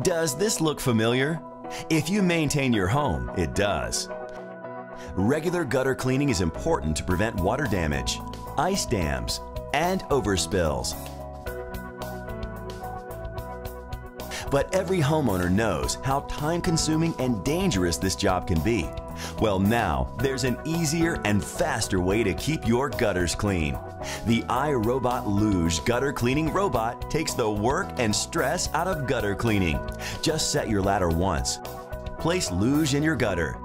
Does this look familiar? If you maintain your home, it does. Regular gutter cleaning is important to prevent water damage, ice dams, and overspills. But every homeowner knows how time-consuming and dangerous this job can be. Well, now there's an easier and faster way to keep your gutters clean. The iRobot Looj gutter cleaning robot takes the work and stress out of gutter cleaning. Just set your ladder once. Place Looj in your gutter.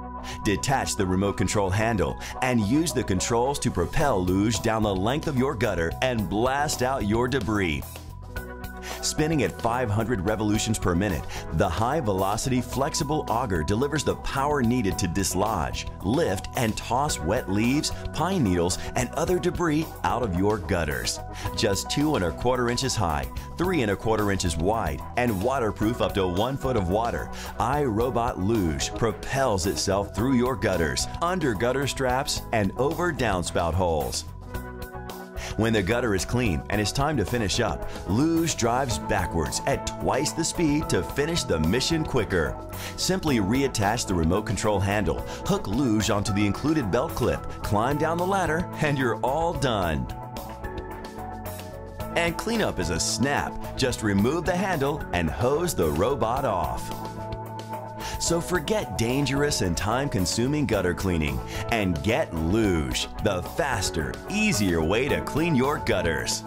Detach the remote control handle and use the controls to propel Looj down the length of your gutter and blast out your debris. Spinning at 500 revolutions per minute, the high-velocity flexible auger delivers the power needed to dislodge, lift, and toss wet leaves, pine needles, and other debris out of your gutters. Just 2¼ inches high, 3¼ inches wide, and waterproof up to 1 foot of water, iRobot Looj propels itself through your gutters, under gutter straps, and over downspout holes. When the gutter is clean and it's time to finish up, Looj drives backwards at twice the speed to finish the mission quicker. Simply reattach the remote control handle, hook Looj onto the included belt clip, climb down the ladder, and you're all done. And cleanup is a snap. Just remove the handle and hose the robot off. So forget dangerous and time-consuming gutter cleaning and get Looj, the faster, easier way to clean your gutters.